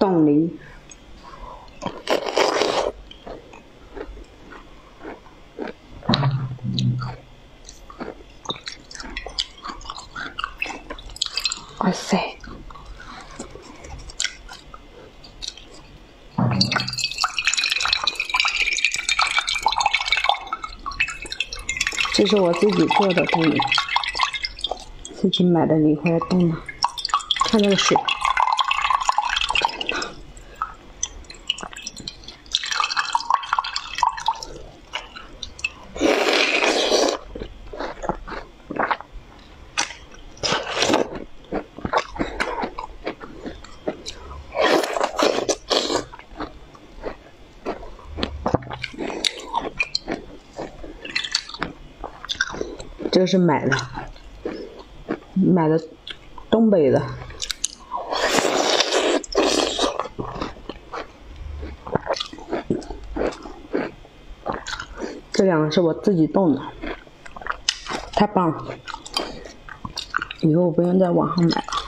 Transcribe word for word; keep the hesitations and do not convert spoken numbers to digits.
懂的。哇塞！这是我自己做的冻梨，自己买的梨回来冻的。看那个水。 这是买的，买的东北的，这两个是我自己冻的，太棒了！以后不用在网上买了。